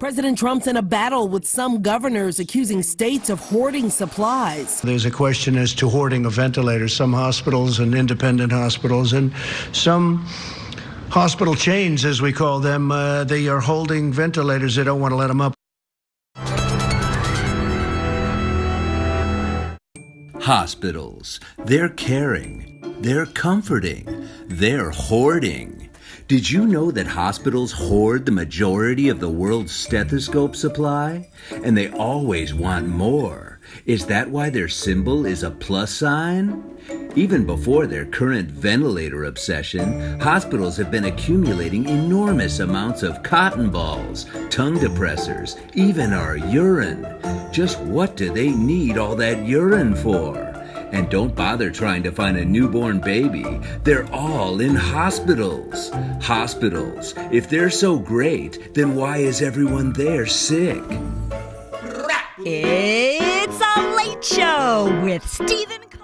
President Trump's in a battle with some governors accusing states of hoarding supplies. There's a question as to hoarding of ventilators. Some hospitals and independent hospitals and some hospital chains, as we call them, they are holding ventilators. They don't want to let them up. Hospitals, they're caring, they're comforting, they're hoarding. Did you know that hospitals hoard the majority of the world's stethoscope supply? And they always want more. Is that why their symbol is a plus sign? Even before their current ventilator obsession, hospitals have been accumulating enormous amounts of cotton balls, tongue depressors, even our urine. Just what do they need all that urine for? And don't bother trying to find a newborn baby. They're all in hospitals. Hospitals, if they're so great, then why is everyone there sick? It's a Late Show with Stephen Colbert.